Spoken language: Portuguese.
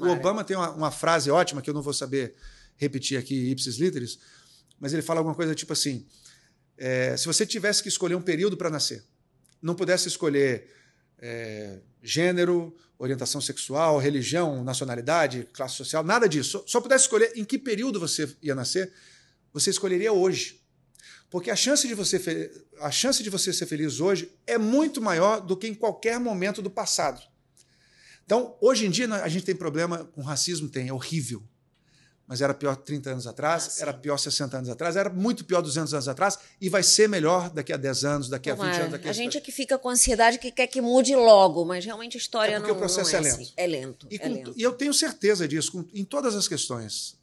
O Obama tem uma frase ótima que eu não vou saber repetir aqui, ipsis literis, mas ele fala alguma coisa tipo assim, se você tivesse que escolher um período para nascer, não pudesse escolher gênero, orientação sexual, religião, nacionalidade, classe social, nada disso, só pudesse escolher em que período você ia nascer, você escolheria hoje. Porque a chance de você ser feliz hoje é muito maior do que em qualquer momento do passado. Então, hoje em dia, a gente tem problema com racismo, é horrível. Mas era pior 30 anos atrás, era pior 60 anos atrás, era muito pior 200 anos atrás e vai ser melhor daqui a 10 anos, daqui a 20 anos. Daqui a gente é que fica com ansiedade que quer que mude logo, mas realmente a história não é assim. Porque o processo é lento. E eu tenho certeza disso, em todas as questões.